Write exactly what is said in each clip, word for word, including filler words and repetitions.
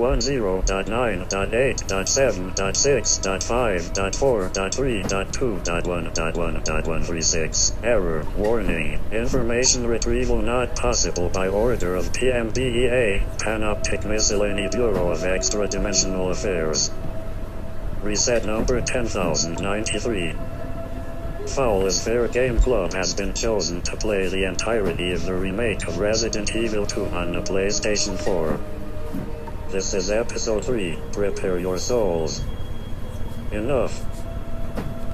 one zero dot nine dot eight dot seven dot six dot five dot four dot three dot two dot one dot one dot one three six. Error. Warning. Information retrieval not possible by order of P M B E A, Panoptic Miscellany Bureau of Extra Dimensional Affairs. Reset number ten thousand ninety-three. Foul is Fair Game Club has been chosen to play the entirety of the remake of Resident Evil two on the PlayStation four. This is Episode three, prepare your souls. Enough.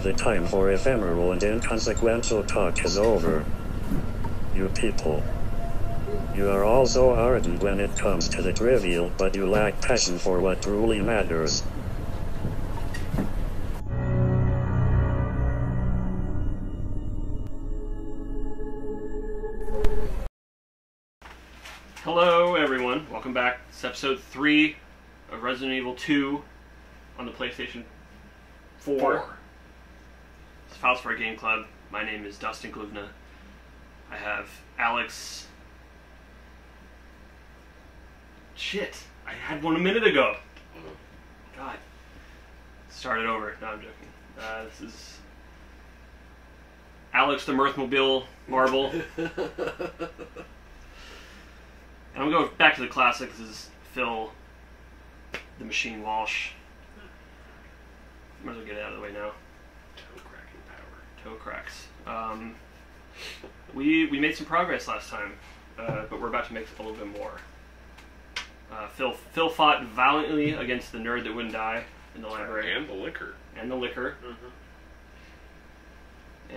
The time for ephemeral and inconsequential talk is over. You people. You are all so ardent when it comes to the trivial, but you lack passion for what truly matters. Hello everyone, welcome back. It's episode three of Resident Evil two on the PlayStation four. Four. It's Foul is Fair Game Club. My name is Dustin Gluvna. I have Alex... Shit, I had one a minute ago. God. Start it over. No, I'm joking. Uh, this is... Alex the Mirthmobile Marble. And I'm going to go back to the classics. This is Phil the Machine Walsh. Might as well get it out of the way now. Toe cracking power. Toe cracks. Um, we we made some progress last time, uh, but we're about to make a little bit more. Uh, Phil Phil fought valiantly against the nerd that wouldn't die in the library. And the liquor. And the liquor. Mm-hmm.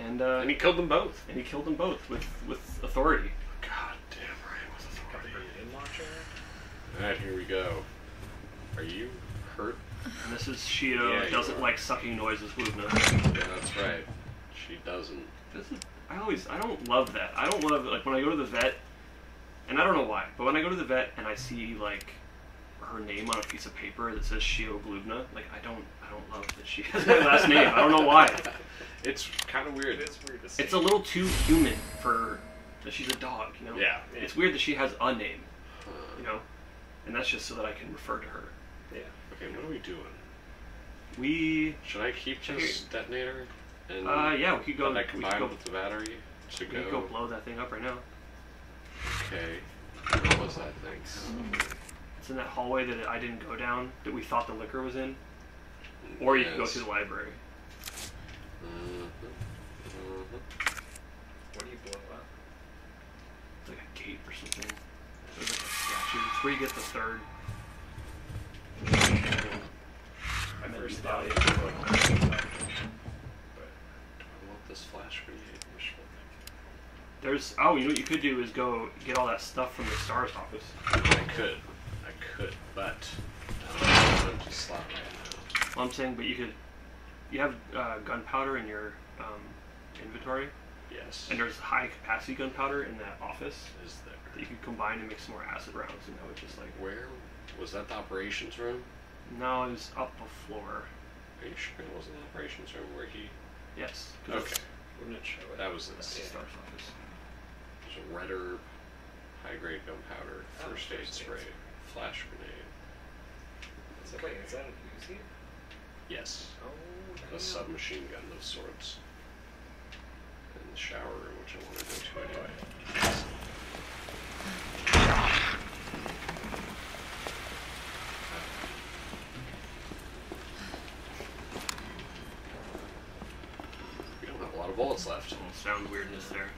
And uh, and he killed them both. And he killed them both with with authority. God damn right. Alright, here we go. Are you hurt? Missus Shio yeah, doesn't like sucking noises, Gluvna. Yeah, that's right. She doesn't. This is, I always, I don't love that. I don't love, like, when I go to the vet, and I don't know why, but when I go to the vet and I see, like, her name on a piece of paper that says Shio Gluvna, like, I don't, I don't love that she has my last name. I don't know why. It's kind of weird. It's weird to see. It's a little too human for, that she's a dog, you know? Yeah. yeah. It's weird that she has a name, you know? And that's just so that I can refer to her. Yeah. Okay, what are we doing? We... Should I keep this detonator? And uh, yeah, we could go... I combine we could go, with the battery to we go... We could go blow that thing up right now. Okay. What was that thing? Mm. It's in that hallway that I didn't go down, that we thought the liquor was in. Or you yes. could go to the library. Mm-hmm. Mm-hmm. What do you blow up? It's like a gate or something. There's like a statue. It's where you get the third. I first thought it was like, but do I want this flash grenade? There's, oh, you know what you could do is go get all that stuff from the STARS office. I could. I could, but I don't know to slot right now. Well, I'm saying, but you could, you have uh, gunpowder in your um, inventory. Yes. And there's high capacity gunpowder in that office. Is there? That you could combine and make some more acid rounds, and that would just like... Where? Was that the operations room? No, it was up a floor. Are you sure it wasn't the operations room where he... Yes. Okay. Wouldn't it show it? That was the STARS office. There's a red herb, high-grade gunpowder, first aid spray, flash grenade. Wait, is that a museum? Yes. A submachine gun of sorts. And the shower room, which I want to go to anyway. Bullets left. Sound weirdness there.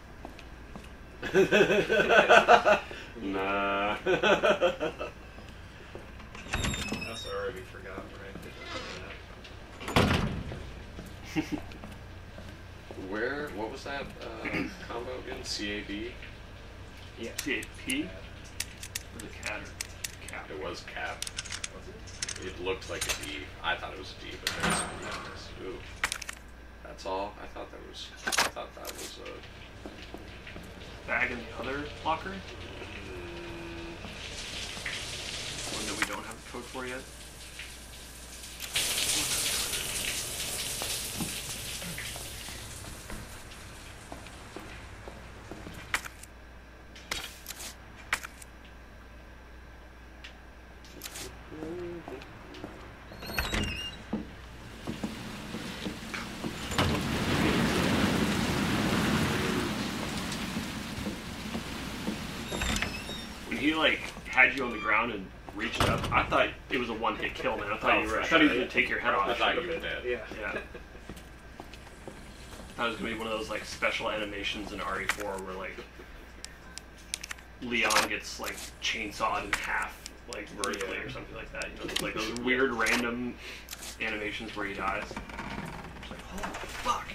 Nah. That's already forgotten, right? Where? What was that uh, combo again? C A B? Yeah. C A P? Or the cat? Cap. It was cap. Was it? It looked like a D. I thought it was a D, but there was a D on this. Ooh. That's all. I thought that was. I thought that was a bag in the other locker. Mm. One that we don't have a code for yet. he like had you on the ground and reached up, I thought it was a one-hit kill, man. I thought oh, you were. I thought sure. he was gonna take your head off. I thought you were dead. Yeah. Yeah. I thought it was gonna be one of those like special animations in R E four where like Leon gets like chainsawed in half, like vertically yeah. or something like that. You know, like those weird random animations where he dies. It's like, holy fuck.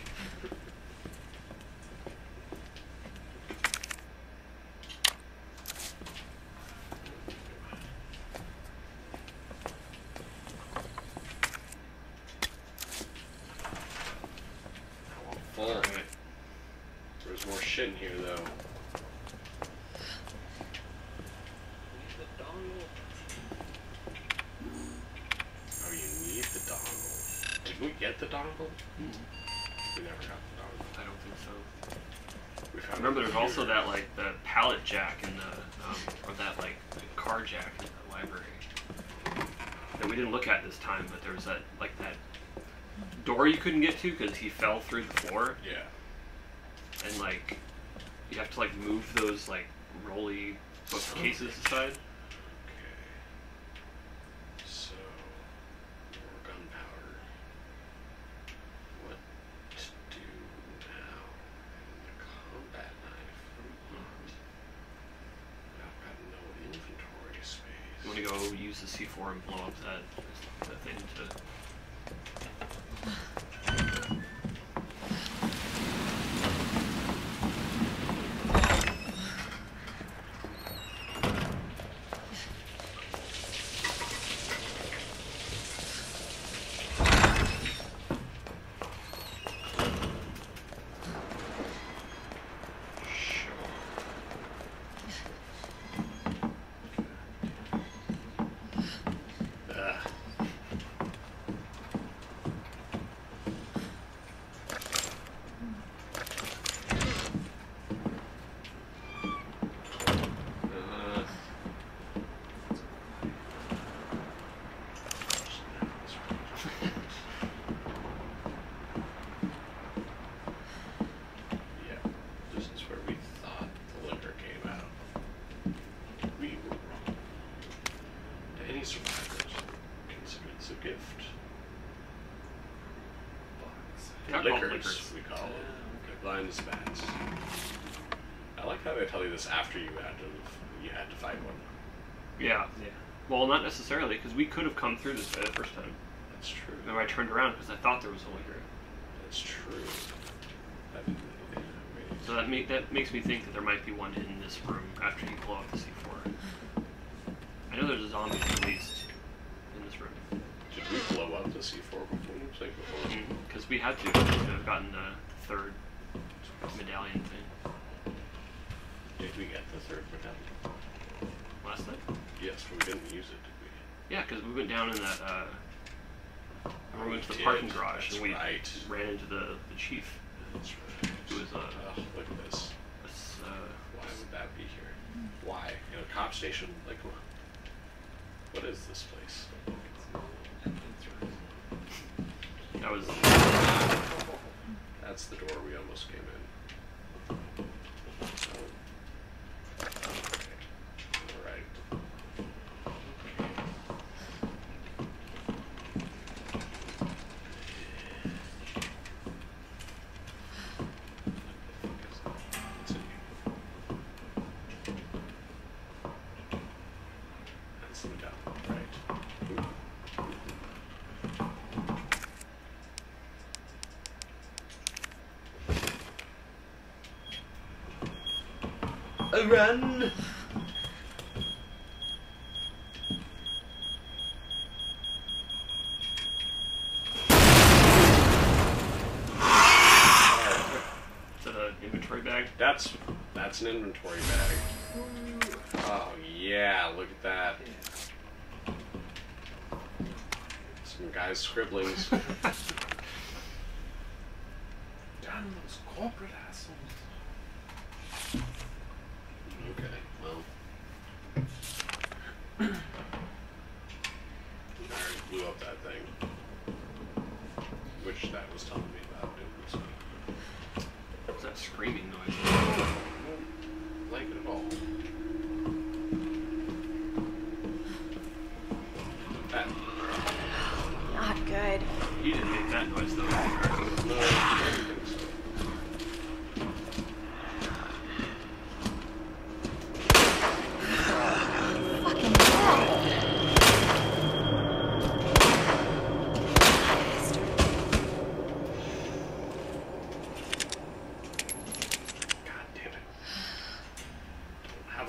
Couldn't get to because he fell through the floor. Yeah. And like, you have to like move those like rolly bookcases oh. aside. Okay. So, more gunpowder. What to do now? A combat knife. I've got no inventory space. You want to go use the C four and blow up that that thing to. After you had to, you had to fight one. Yeah. Yeah. Well, not necessarily, because we could have come through this way the first time. That's true. And I turned around because I thought there was a liquor. That's true. That didn't, that didn't so that make, that makes me think that there might be one in this room after you blow up the C four. I know there's a zombie at least in this room. Did we blow up the C four before? Because mm-hmm. we had to. We could have gotten the third medallion thing. Did we get the third medallion? Last night? Yes, but we didn't use it, did we? Yeah, because we went down in that, uh... We, we went to the did. parking garage That's and we right. ran into the, the chief. That's right. Who was, uh... Oh, look at this. This, uh... Why would that be here? Why? In a cop station? Like, what is this place? That was... That's the door we almost came in. Run! Is that an inventory bag? That's that's an inventory bag. Oh yeah, look at that. Some guy's scribblings. Damn those corporate assholes. Screaming noise. I don't like it at all.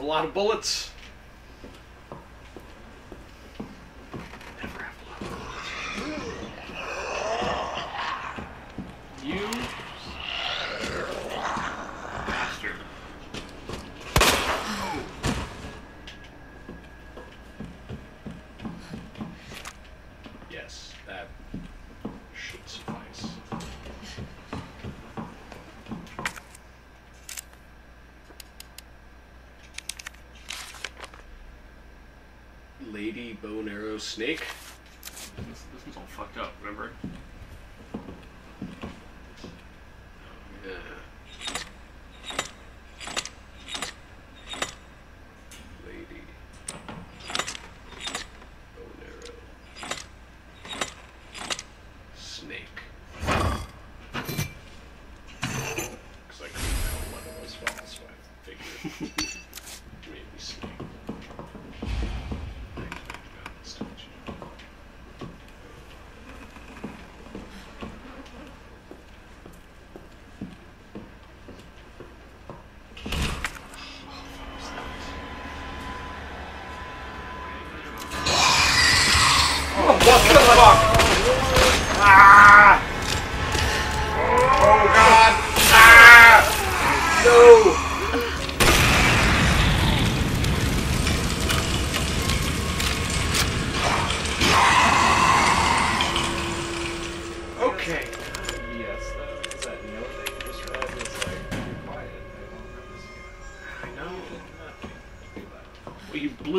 lot of bullets. Never have a lot of bullets. You bastard. Oh. Yes, that should suffice. Lady bow and arrow snake. This, this one's all fucked up, remember? Yeah. Lady bow and arrow snake. Because I couldn't tell one of those balls, so I figured maybe snake.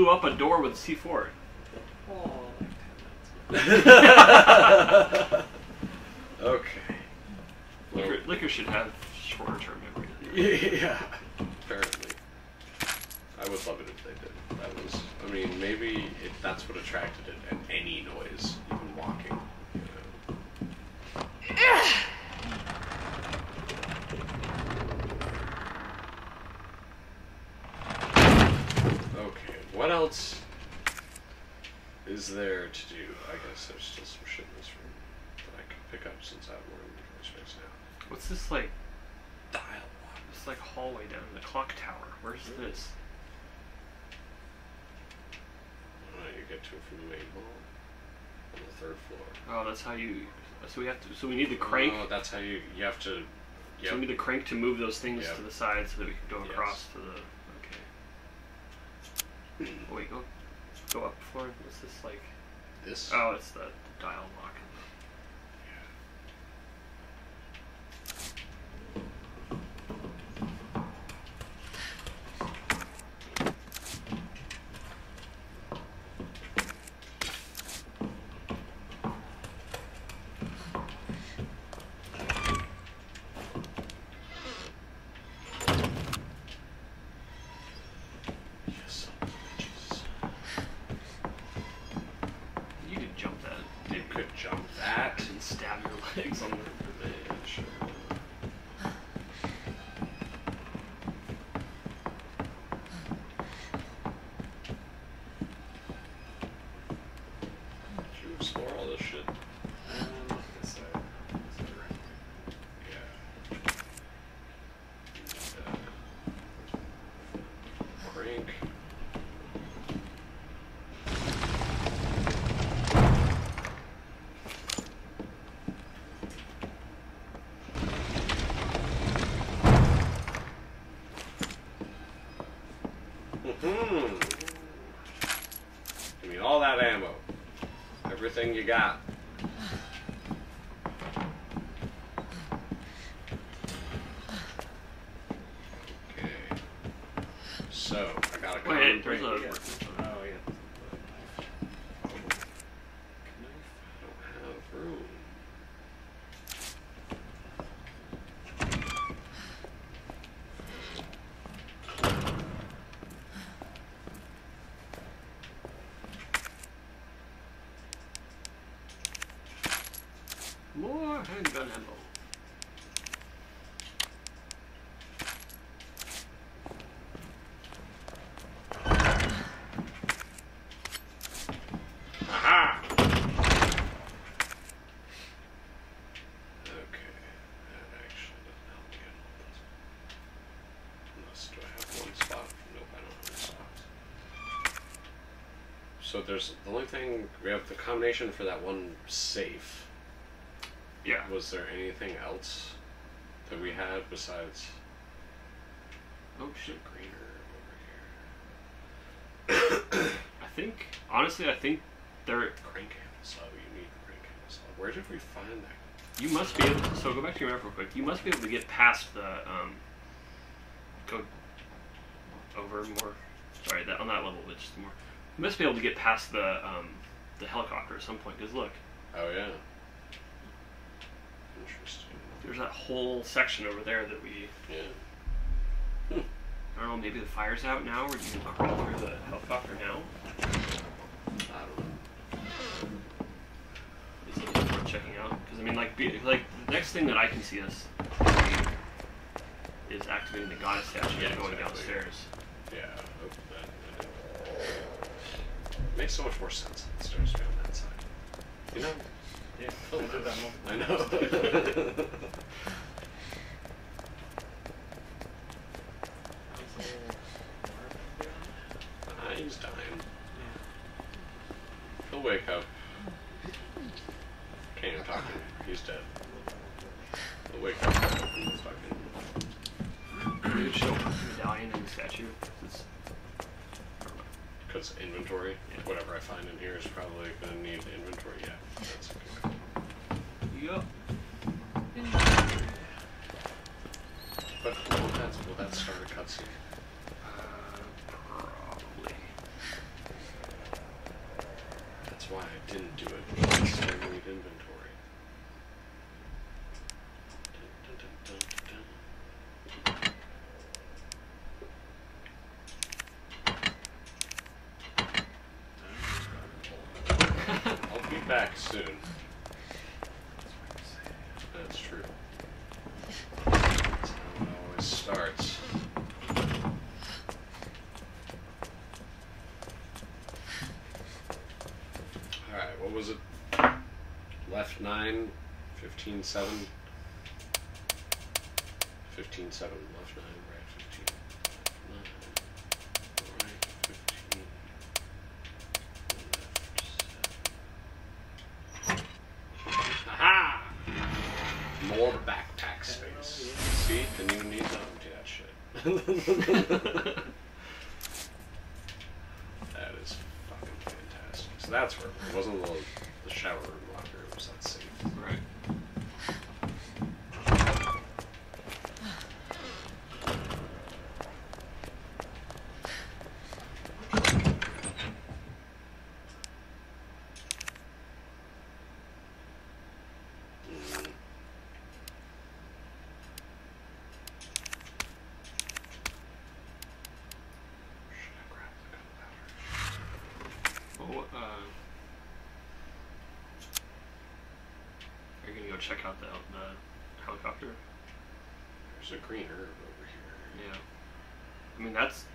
Up a door with C four. Oh. Okay. Liquor, liquor should have shorter term memory. Yeah. Apparently. I would love it if they did. That was, I mean, maybe it, that's what attracted it, and any noise, even walking. You know. What else is there to do? I guess there's still some shit in this room that I can pick up since I have more space now. What's this like dialogue? This like hallway down in the clock tower. Where's yeah. this? I don't know, you get to it from the main hall on the third floor. Oh, that's how you. So we have to. So we need the crank. Oh, that's how you. You have to. Yep. So we need the crank to move those things yep. to the side so that we can go across yes. to the. Oh wait, go, go up before. What's this like? This? Oh, it's the dial lock. Everything you got. Okay. So I gotta go. Wait, there's a oh yeah. Oh. I don't have room. More handgun ammo. So there's the only thing we have the combination for that one safe. Yeah. Was there anything else that we had besides? Oh shit, greener over here. I think honestly, I think there. Crank handle. You need crank handle. Where did we find that? You must be able to. So go back to your map real quick. You must be able to get past the. Um, go over more. Sorry, that on that level, which is more. You must be able to get past the um, the helicopter at some point. Cause look. Oh yeah. Interesting. There's that whole section over there that we... Yeah. Hmm. I don't know, maybe the fire's out now, or you can crawl through the helicopter now? I don't know. Is it worth checking out? Because, I mean, like, be, like, the next thing that I can see us is activating the goddess statue yeah, and going exactly. downstairs. Yeah, I hope that... It makes so much more sense downstairs to be on that side. You know? Yeah, oh, nice. that I know. Nah, he's dying. He'll wake up. Can't even talk to him. He's dead. He'll wake up. He's fucking. Dude, show up medallion in the statue. Because inventory, yeah. Whatever I find in here is probably going to need inventory. Yeah, that's okay. Yep. But will that, will that start a cutscene? Uh, probably. That's why I didn't do it. I still need inventory. Dun, dun, dun, dun, dun. I'll be back soon. That's true. That's how it always starts. Alright, what was it? Left nine, fifteen seven. Fifteen seven, left nine, right fifteen. Left nine. Right fifteen. More backpack space. See? Then you need to empty that shit. That is fucking fantastic. So that's where it wasn't the, the shower room locker, it was that safe. Right. Check out the, the helicopter. There's a green herb over here. Yeah. I mean, that's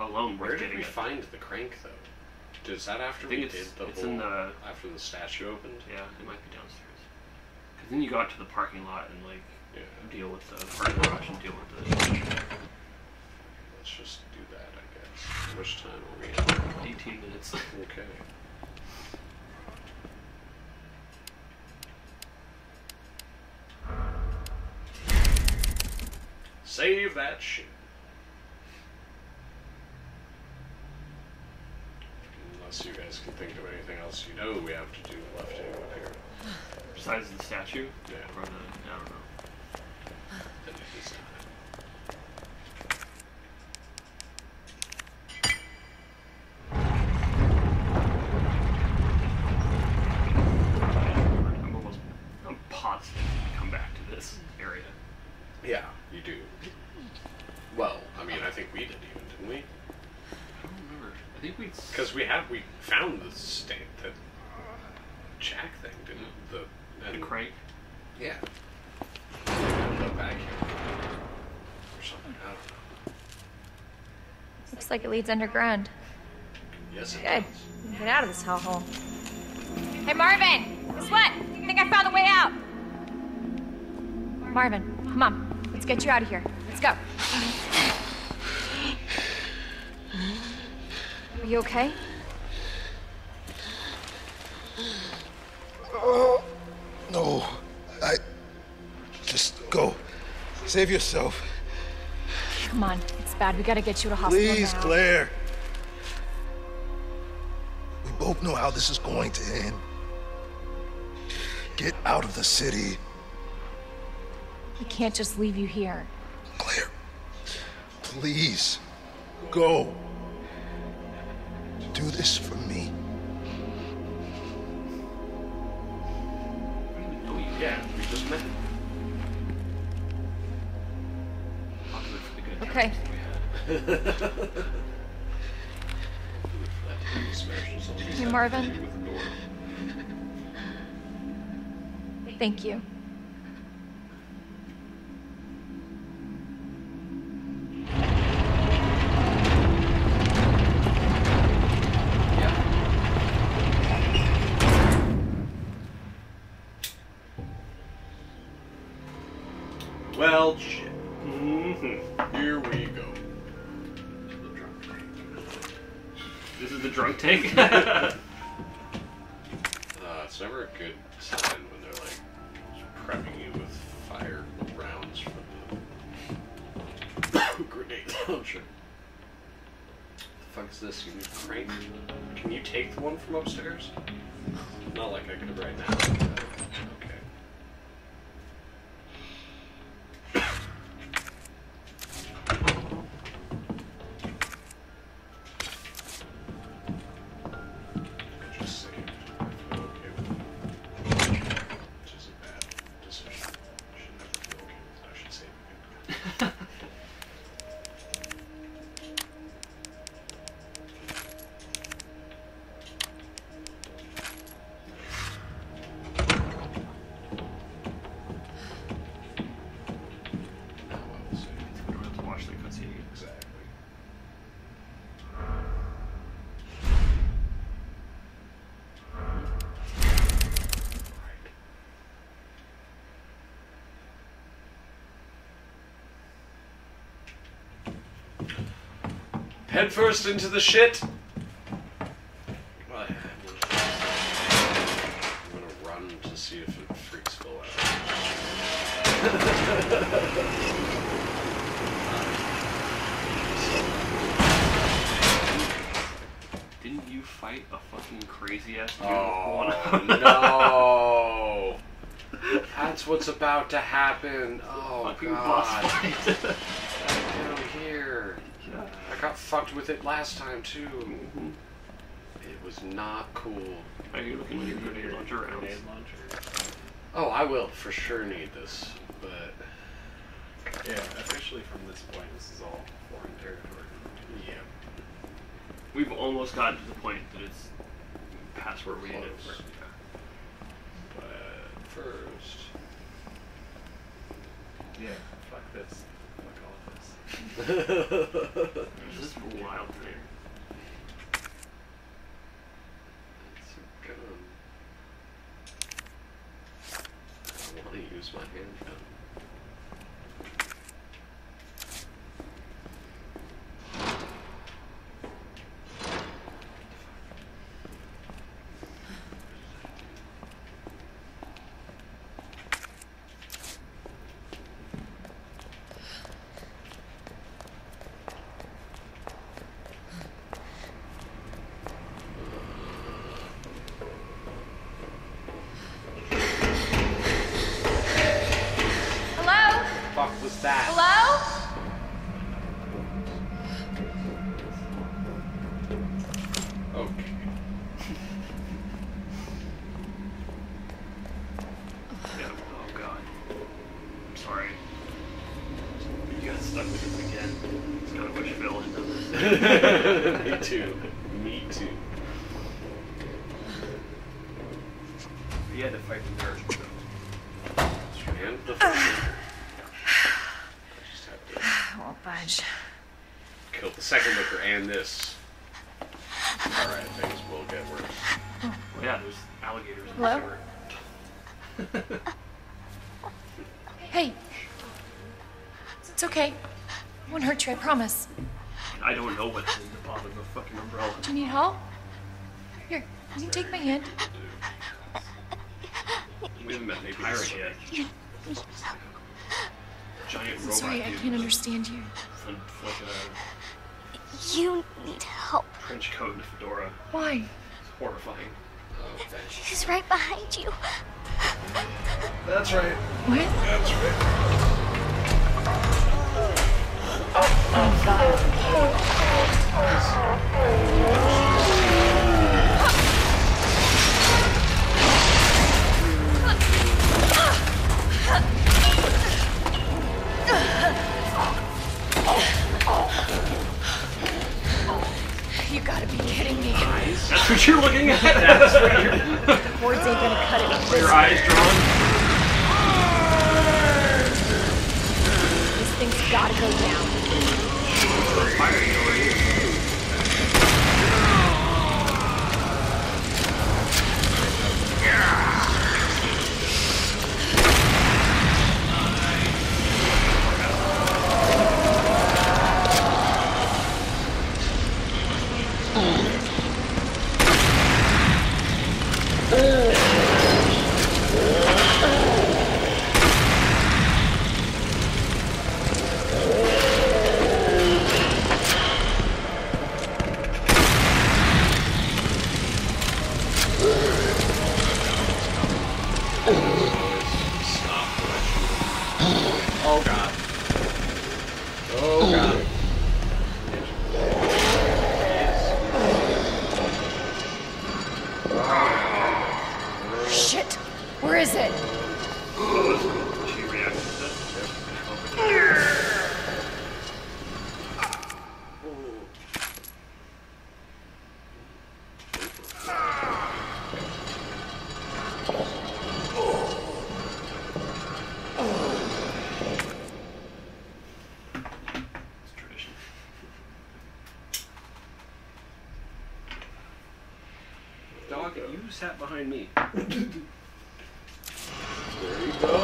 alone. Where did we it. find the crank, though? Is that after we did the it's whole... In the, after the statue opened? Yeah, it might be downstairs. Because then you go out to the parking lot and, like, yeah. deal with the parking garage and deal with the... Okay, let's just do that, I guess. How much time are we in? eighteen minutes. Okay. Save that shit. Unless you guys can think of anything else you know we have to do left to up here. Besides the statue? Yeah. Or the, I don't know. Then it is not. I'm almost, I'm positive to come back to this area. Yeah, you do. Well, I mean, I think we did even, didn't we? I don't remember. I think we... Because we have, we found the state, that Jack thing, didn't we? The, the crank? Yeah. We ended up back here. Or something, I don't know. Looks like it leads underground. Yes, it Good. does. Get out of this hellhole. Hey, Marvin! Guess what? I think I found a way out! Marvin, come on. Let's get you out of here. Let's go. Are you okay? Oh, no. I... Just go. Save yourself. Come on. It's bad. We gotta get you to hospital. Please, now. Claire. We both know how this is going to end. Get out of the city. We can't just leave you here. Claire, please, go. Do this for me. Oh, yeah, we just met. Okay. Hey, Marvin. Thank you. Well, shit. Mm-hmm. Here we go. This is the drunk tank. uh, it's never a good sign when they're like prepping you with fire rounds from the grenade launcher. The fuck is this? You need a crank? Can you take the one from upstairs? Not like I could right now. Head first into the shit. Well, I'm gonna run to see if it freaks Phil out. Didn't you fight a fucking crazy ass dude? Oh no! That's what's about to happen. Oh god! I got fucked with it last time too. Mm-hmm. It was not cool. Are you looking at your grenade launcher rounds? Oh, I will for sure need this, but yeah, officially from this point, this is all foreign territory. Yeah, we've almost gotten to the point that it's past where we ended. Yeah. But first, yeah, fuck this. This is wild thing. It's a gun. I don't want to use my handgun. I promise. I don't know what's in the bottom of the fucking umbrella. Do you need help? Here, Can you take my hand? We haven't met any pirate yet. Giant robot. Sorry, I can't understand you. You need help. Trench coat and fedora. Why? It's horrifying. He's right behind you. That's right. What? That's right. Oh my God. You gotta be kidding me. Eyes? That's what you're looking at? That's what you're... The boards ain't gonna cut it up. Are your eyes drawn? This thing's gotta go down. Sat behind me. There you go.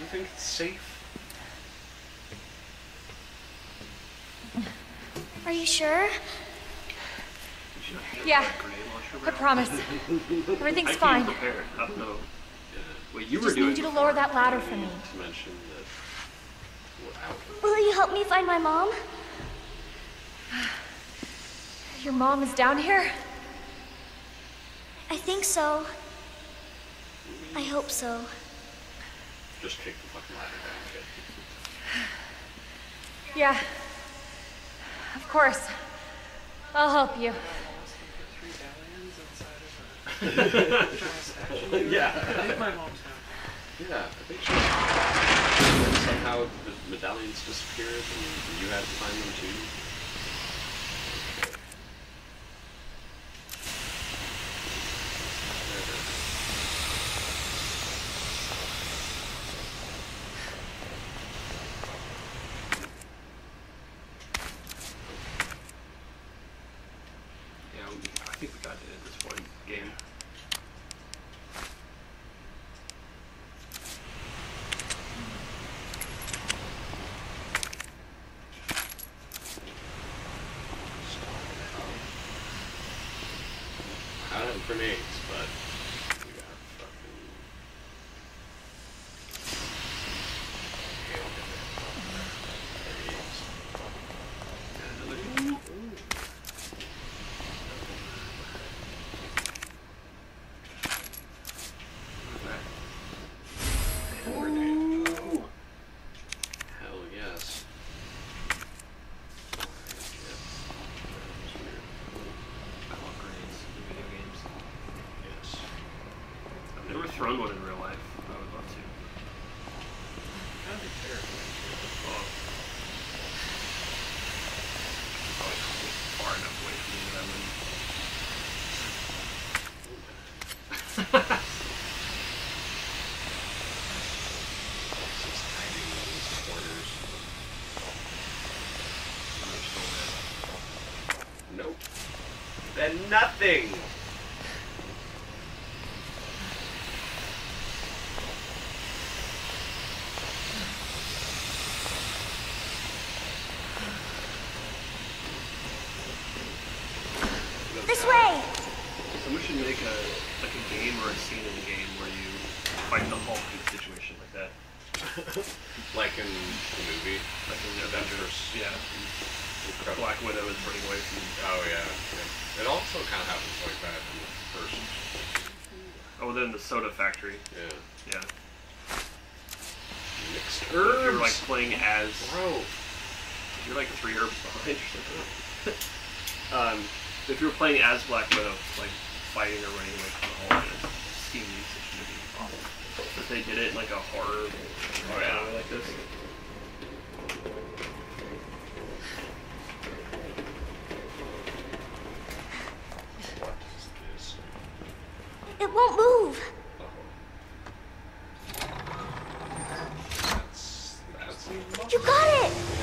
Do you think it's safe? Are you sure? Yeah, I promise. Everything's fine. I came prepared. No. What you were doing. I just need you to lower that ladder for me. Will you help me find my mom? Your mom is down here? I think so. I hope so. Just take the fucking ladder down, kid. Yeah. Of course. I'll help you. Yeah. I think my mom's house. Yeah, I think she was. Somehow the medallions disappeared and you had to find them too. Nothing. This way. Someone should make a like a game or a scene in the game where you fight the Hulk in a situation like that. Like in the movie, like in the Avengers. Yeah. Incredible. Black Widow is running away from. Oh yeah. yeah. It also kind of happens like that in the first. Oh, then the soda factory. Yeah. Yeah. Mixed herbs. If you're like playing as. Bro. You're like three herbs behind. um, if you're playing as Black Widow, like fighting or running away from the Hulk, and steam usage would be awful. But they did it in like a horror or anime yeah. like this. It won't move. That's, that's you got it. Yeah.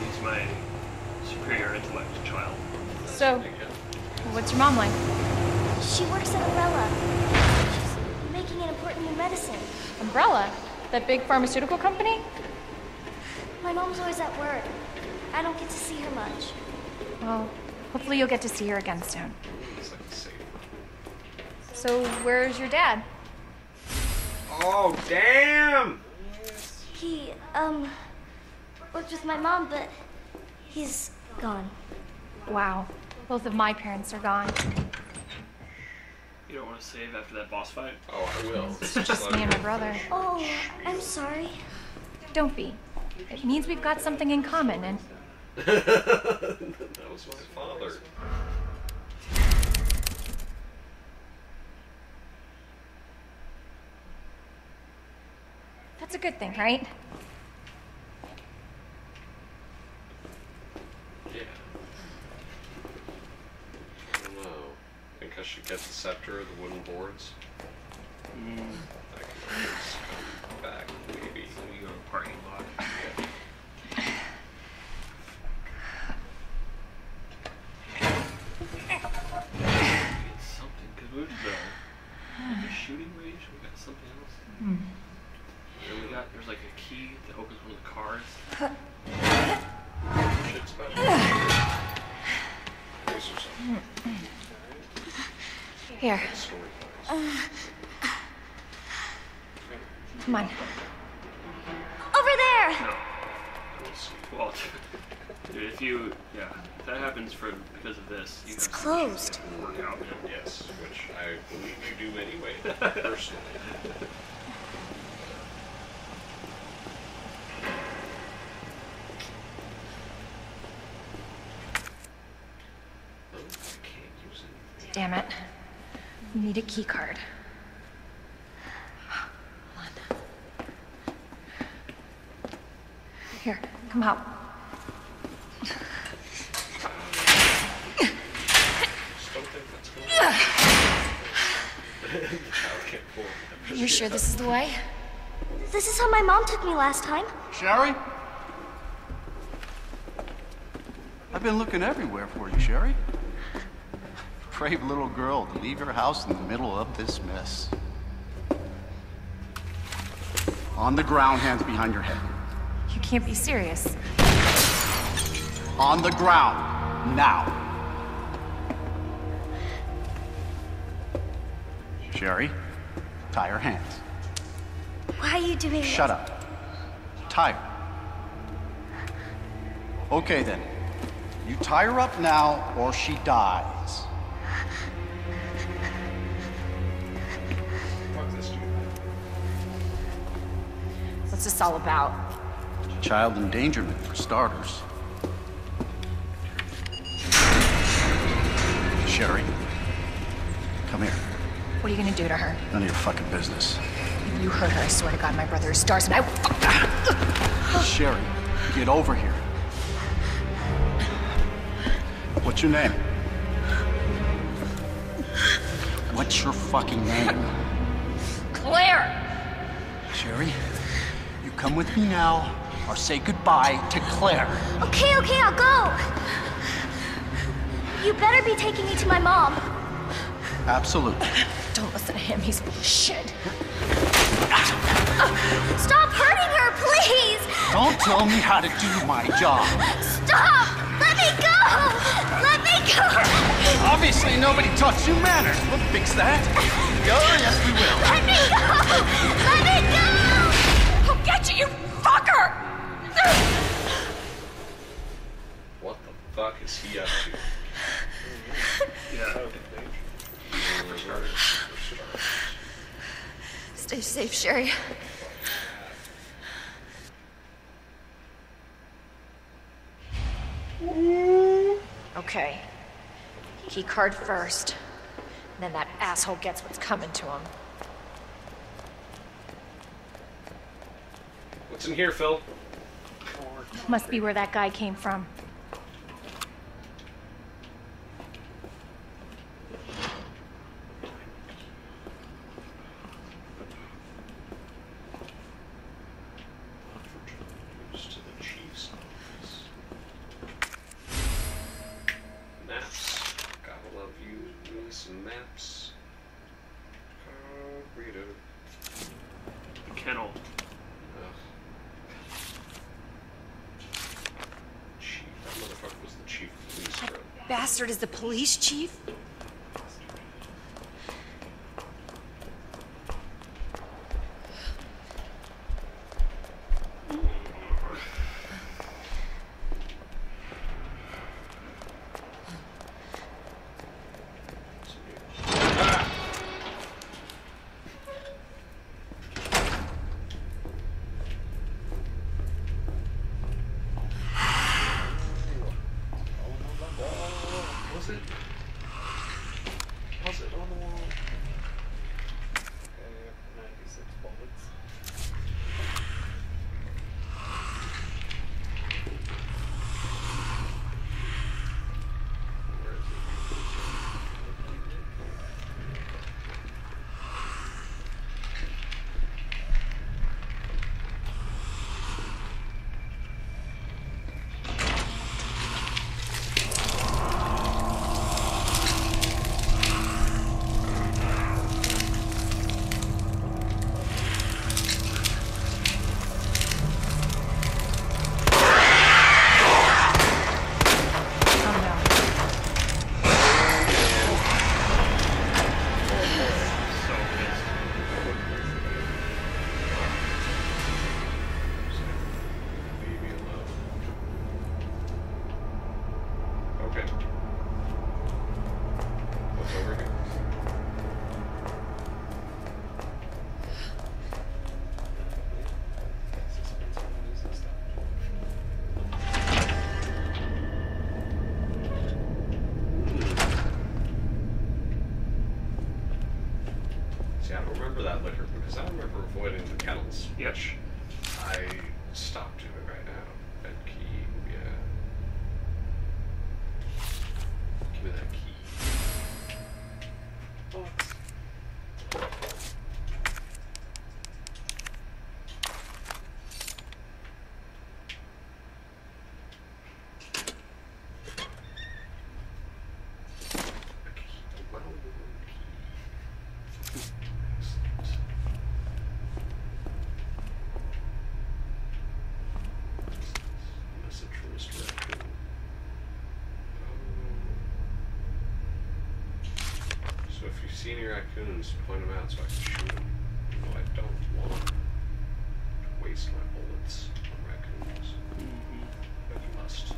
He's my superior intellect child. So, what's your mom like? She works at Umbrella. She's making an important new medicine. Umbrella? That big pharmaceutical company? My mom's always at work. I don't get to see her much. Well. Hopefully you'll get to see her again soon. So where's your dad? Oh, damn! He, um, worked with my mom, but he's gone. Wow. Both of my parents are gone. You don't want to save after that boss fight? Oh, I will. It's just me and my brother. Oh, I'm sorry. Don't be. It means we've got something in common, and... That was my father. That's a good thing, right? Yeah. I don't know. Think I should get the scepter or the wooden boards? Mm. I can always come back, maybe. So you go to the parking lot. Yeah. Something good though. The shooting range Hmm. There we got, there's like a key that opens one of the cars. Shit's about to face or something. Here. Uh, come on. Over there! No. Well, dude, if you, yeah, if that happens for because of this, you it's have closed. To work out. Yes, which I believe you do anyway, personally. Damn it. We need a key card. Come on. Here, come out. You're sure this is the way? This is how my mom took me last time. Sherry? I've been looking everywhere for you, Sherry. Brave little girl to leave your house in the middle of this mess. On the ground, hands behind your head. You can't be serious. On the ground, now. Sherry, tie her hands. Why are you doing this? Shut up. Tie her. Okay then. You tie her up now or she dies. What's this all about? Child endangerment, for starters. Sherry, come here. What are you gonna do to her? None of your fucking business. If you hurt her, I swear to God, my brother is stars and I will. Sherry, get over here. What's your name? What's your fucking name? Claire! Sherry? Come with me now, or say goodbye to Claire. Okay, okay, I'll go. You better be taking me to my mom. Absolutely. Don't listen to him, he's bullshit. Stop hurting her, please! Don't tell me how to do my job. Stop! Let me go! Let me go! Obviously, nobody taught you manners. We'll fix that. Go, yes, we will. Let me go! Let me go! Get you, you fucker! What the fuck is he up to? Yeah. Stay safe, Sherry. Okay. Key card first. Then that asshole gets what's coming to him. What's in here, Phil? Must be where that guy came from. Maps. Gotta love you. Doing some maps. Uh, read it. The kennel. Bastard is the police chief? Because I remember avoiding the kettles. Yes. I stopped doing it right now. That key, yeah. Give me that key. Senior raccoons, point them out so I can shoot them. No, I don't want to waste my bullets on raccoons. Mm-hmm. But you must.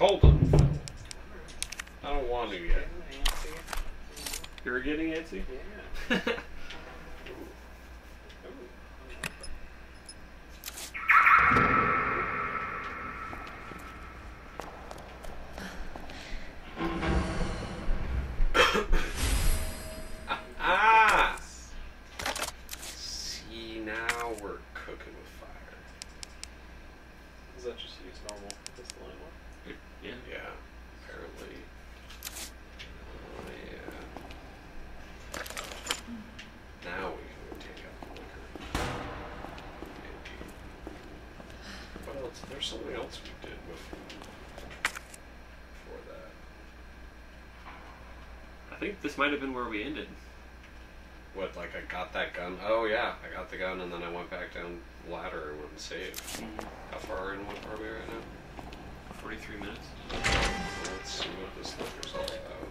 Hold on. I don't want to yet. You were getting antsy? Yeah. This might have been where we ended. What, like I got that gun? Oh yeah, I got the gun and then I went back down the ladder and went and saved. Mm-hmm. How far in are we right now? forty-three minutes. Let's see what this looker's all about.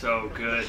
so good.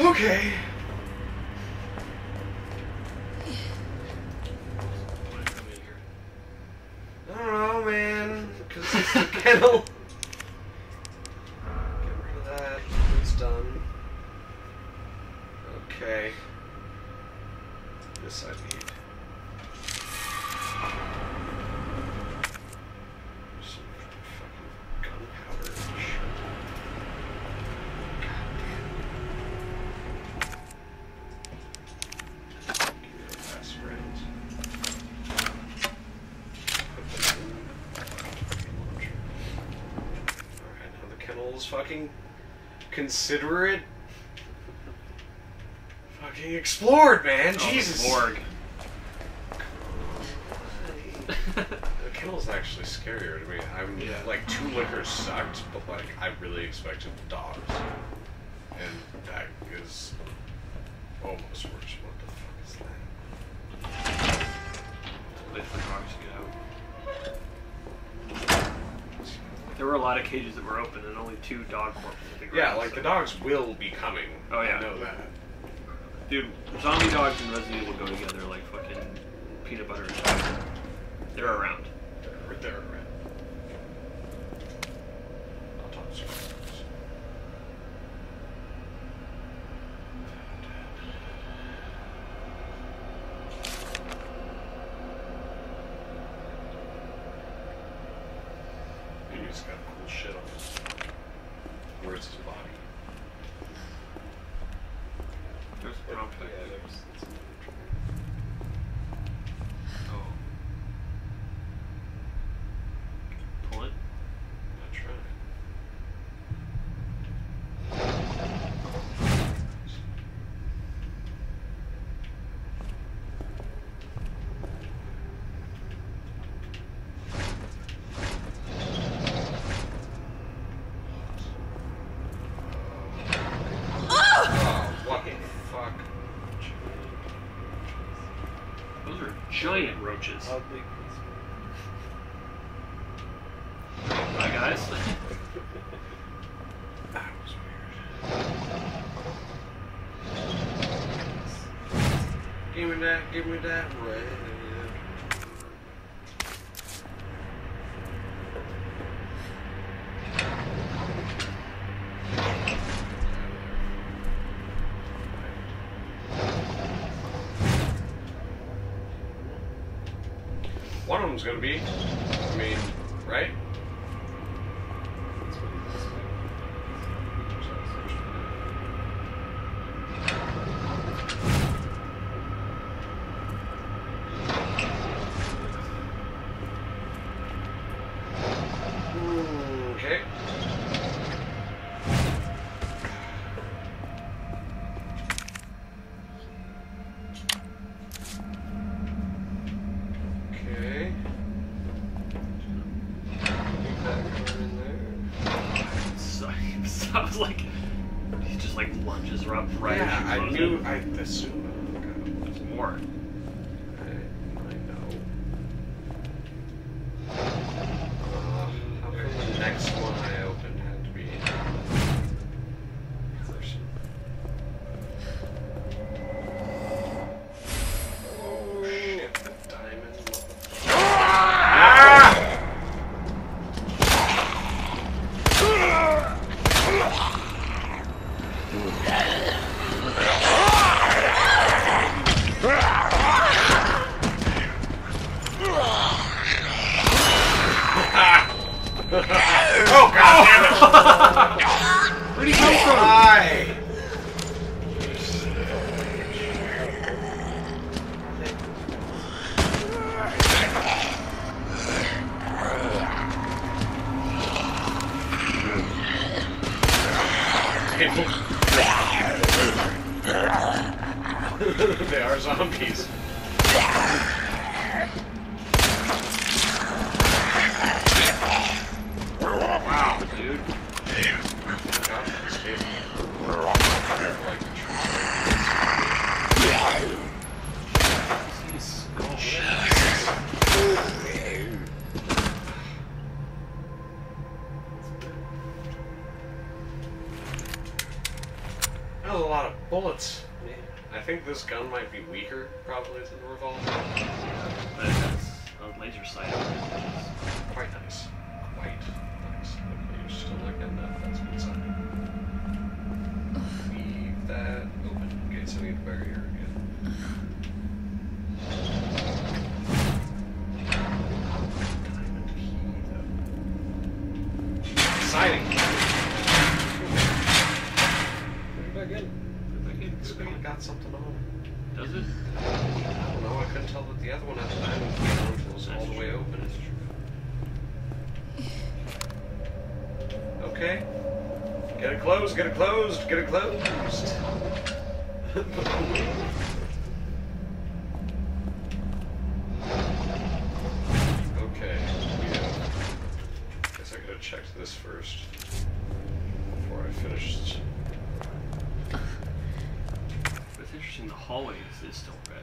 Okay. I don't know, man. Consistent kettle. Get rid of that. It's done. Okay. This I need. Fucking considerate. Fucking explored, man. Oh, Jesus. Morgue. The kennel's actually scarier to me. I'm yeah. like two liquors sucked, but like I really expected dogs, and that is almost worse. What the fuck is that? Wait for dogs to get out. There were a lot of cages that were open and only two dog corpses on the ground. Yeah, like so. The dogs will be coming. Oh yeah. I know that. Dude, zombie dogs and Resident Evil go together like fucking peanut butter and chocolate. They're around. They're, they're around. I'll talk to you. He's got cool shit on his where's his body? There's a prompt yeah, there. Oh. Pull it? Not trying. Giant roaches. How big is it? Hi guys. That was weird. Give me that, give me that red. One of them's gonna be, I mean, right? Okay. like lunges her up right yeah, as she closes. I knew, I assumed. There's more. I, I know. Uh, how come the next one I opened had to be in person? Oh shit, the diamond. Oh god! Where did he come from? Why? They are zombies. Wow, dude. Damn. That was a lot of bullets. Yeah. I think this gun might be weaker, probably, than the revolver. Yeah, but it has a laser sight on it. Quite nice. Quite. You're still looking at that. That's a good sign. Leave that open in case I need to bury her again. Diamond key, though. Exciting! Put it back in. Put it back in. This one got something on it. Does it? I don't know. I couldn't tell that the other one had the diamond key on until it was all the way open. It's true. Okay. Get it closed, get it closed, get it closed. Okay. Yeah. Guess I could have checked this first before I finished. What's interesting, the hallway is, is still red.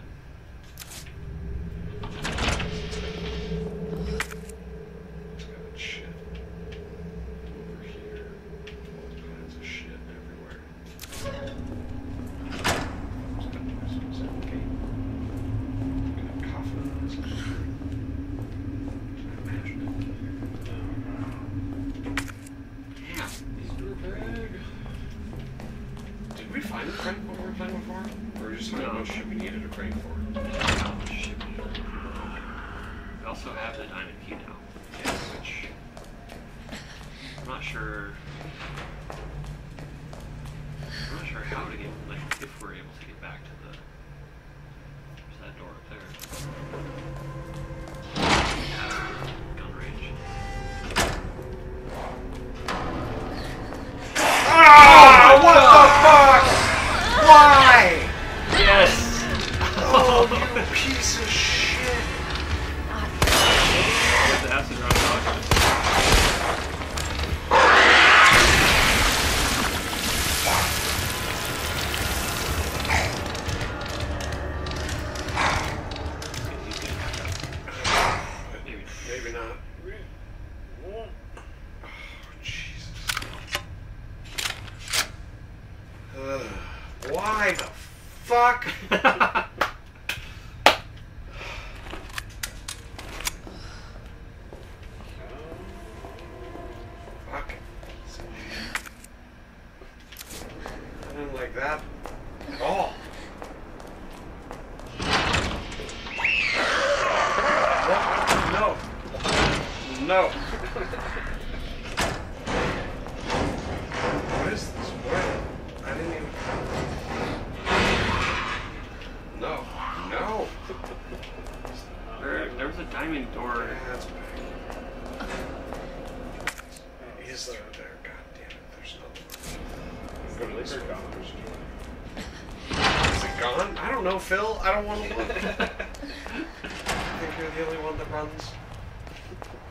Phil, I don't want to look. I think you're the only one that runs.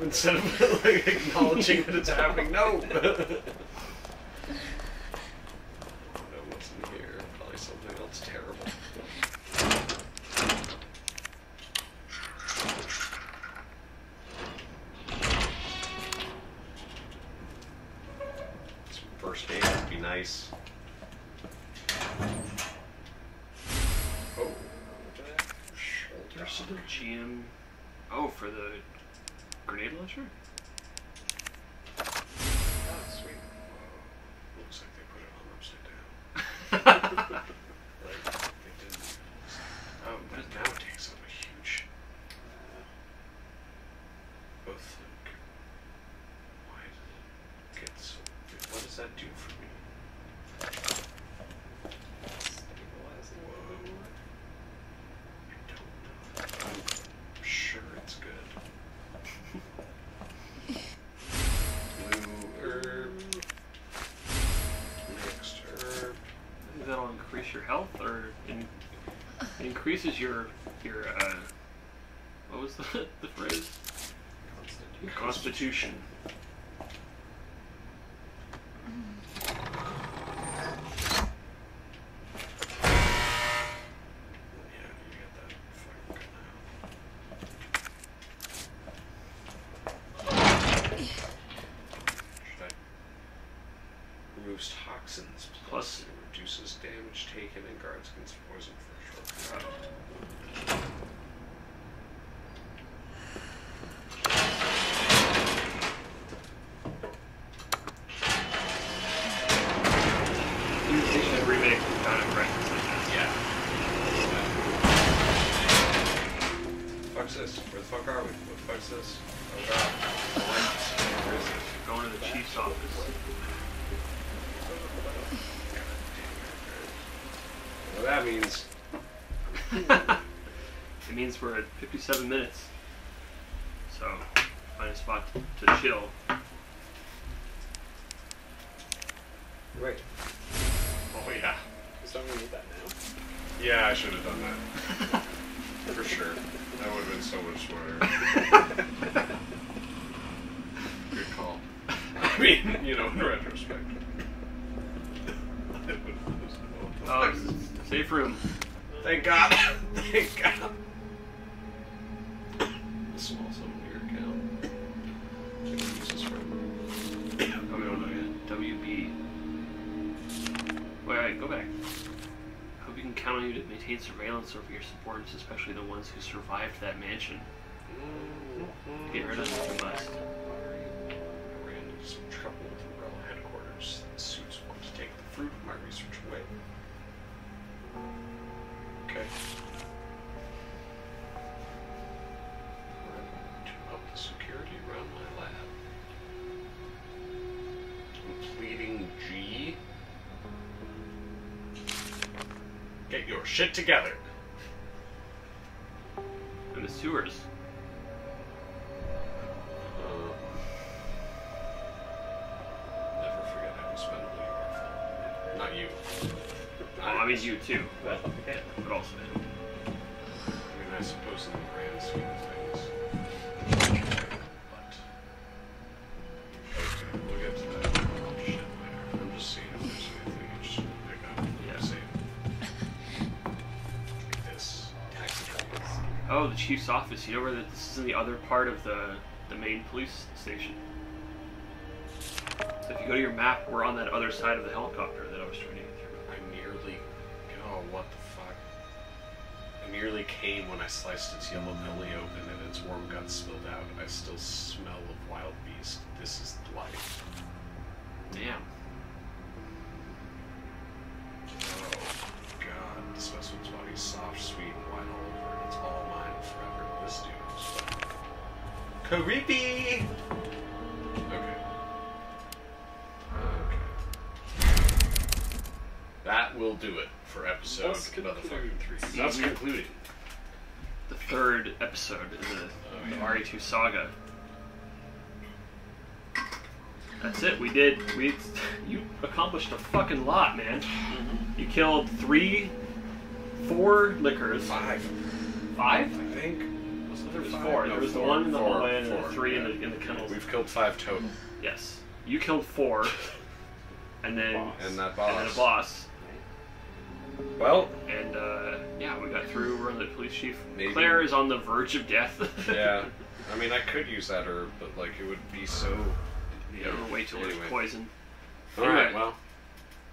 Instead of like, acknowledging that it's happening, no. by something else terrible. Some first aid would be nice. Oh, shoulders of the G M. Oh, for the grenade launcher? Increases your your uh, what was the the phrase? Constitution. Constitution. We're at fifty-seven minutes, so find a spot to, to chill. Right. Oh yeah. So I'm gonna need that now. Yeah, I should have done that. For sure. That would have been so much smarter. Good call. I mean, you know, in retrospect. Oh, safe room. Thank God. Thank God. Surveillance over your supporters, especially the ones who survived that mansion. Get rid of them if you must. I ran into some trouble with Umbrella headquarters. The suits want to take the fruit of my research away. Okay. Turn up the security around my lab. Completing G. Get your shit together. And the sewers. Uh, never forget how to spend a year. Not you. Well, I mean you too, but, but also him. I mean, I suppose in the grand scheme of things. Oh, the chief's office. You know where the, this is in the other part of the the main police station. So if you go to your map, we're on that other side of the helicopter that I was trying to get through. I nearly, oh what the fuck! I nearly came when I sliced its yellow belly open and its warm guts spilled out. I still smell of wild beast. This is life. Damn. Oh God, this vessel's body soft, sweet, and wide all over. It's all mine forever. This dude is fucking creepy! Okay. Okay. That will do it for episode That's concluded. Three. That's concluded. The third episode in the, oh, the yeah. R E two saga. That's it, we did. We You accomplished a fucking lot, man. Mm-hmm. You killed three, four lickers. Five. Five? I think. Wasn't there, there was four. No, there was four, the one in the hallway and the three yeah. in the in the kennels. We've killed five total. Yes. You killed four. And then boss. and that boss. And then a boss. Well, and uh, yeah, we got through. We're on the police chief. Maybe. Claire is on the verge of death. Yeah, I mean, I could use that herb, but like it would be so. Yeah, yeah. We'll wait till anyway. It's poison. All anyway, right. Well,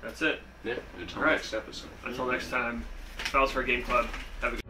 that's it. Yeah. Until All right. next episode. Until next time. Foul is Fair Game Club. Have a good.